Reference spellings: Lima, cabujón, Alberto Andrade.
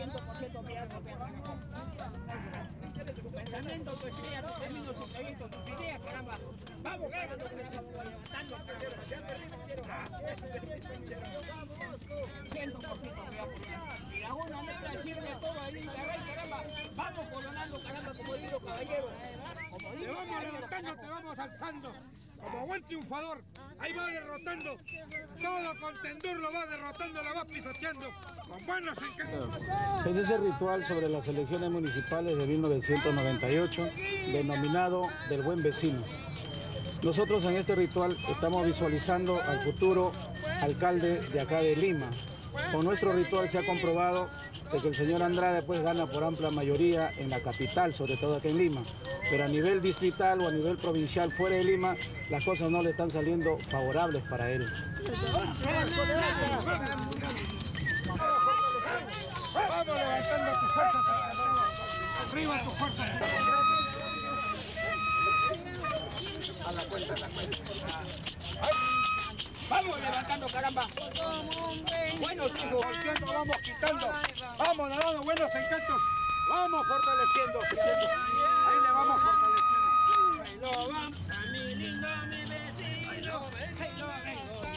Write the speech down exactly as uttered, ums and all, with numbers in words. cien por ciento vía tu pensamiento, tu estrella, tus términos, tus proyectos, tus ideas, caramba. Vamos, caramba, levantando, cien por ciento. Y la una mezcla sirve todo ahí, caramba. Vamos coronando, caramba, como digo, caballero. Te vamos levantando, te vamos alzando. Como buen triunfador, ahí va derrotando, todo contendor lo va derrotando, lo va pisoteando, con buenos encargos. Es ese ritual sobre las elecciones municipales de mil novecientos noventa y ocho, denominado del buen vecino. Nosotros en este ritual estamos visualizando al futuro alcalde de acá de Lima. Con nuestro ritual se ha comprobado de que el señor Andrade pues gana por amplia mayoría en la capital, sobre todo aquí en Lima. Pero a nivel distrital o a nivel provincial fuera de Lima, las cosas no le están saliendo favorables para él. Vamos levantando tu fuerza, arriba tu fuerza. A la cuenta, a la cuenta. Vamos levantando, caramba. Buenos hijos, vamos quitando. Vamos dando buenos encantos. Vamos fortaleciendo. Ahí le vamos fortaleciendo. Ahí lo vamos.